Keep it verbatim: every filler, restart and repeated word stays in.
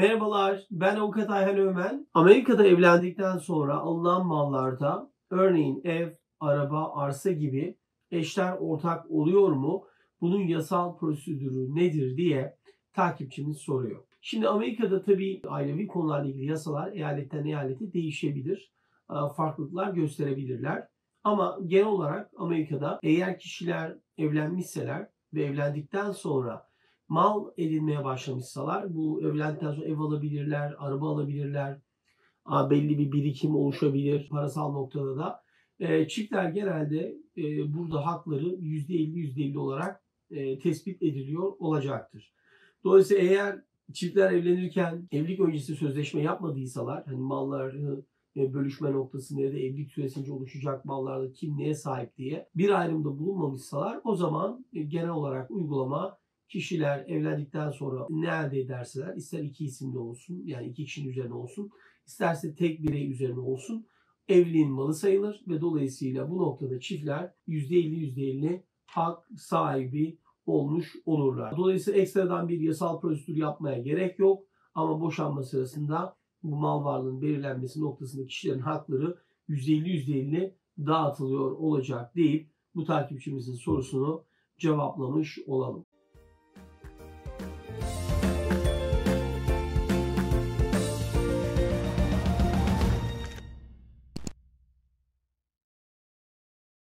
Merhabalar, ben avukat Ayhan Ömen. Amerika'da evlendikten sonra alınan mallarda, örneğin ev, araba, arsa gibi eşler ortak oluyor mu? Bunun yasal prosedürü nedir diye takipçimiz soruyor. Şimdi Amerika'da tabii ailevi konularla ilgili yasalar eyaletten eyalete değişebilir. Farklılıklar gösterebilirler. Ama genel olarak Amerika'da eğer kişiler evlenmişseler ve evlendikten sonra mal edinmeye başlamışsalar, bu evlendikten sonra ev alabilirler, araba alabilirler, belli bir birikim oluşabilir parasal noktada da. Çiftler genelde burada hakları yüzde elli yüzde elli olarak tespit ediliyor olacaktır. Dolayısıyla eğer çiftler evlenirken evlilik öncesi sözleşme yapmadıysalar, hani malları bölüşme noktasında ya da evlilik süresince oluşacak mallarda kim neye sahip diye bir ayrımda bulunmamışsalar, o zaman genel olarak uygulama kişiler evlendikten sonra ne elde ederseler, ister iki isimli olsun, yani iki kişinin üzerine olsun, isterse tek birey üzerine olsun, evliliğin malı sayılır ve dolayısıyla bu noktada çiftler yüzde elli yüzde elli hak sahibi olmuş olurlar. Dolayısıyla ekstradan bir yasal prosedür yapmaya gerek yok ama boşanma sırasında bu mal varlığının belirlenmesi noktasında kişilerin hakları yüzde elli yüzde elli dağıtılıyor olacak deyip bu takipçimizin sorusunu cevaplamış olalım.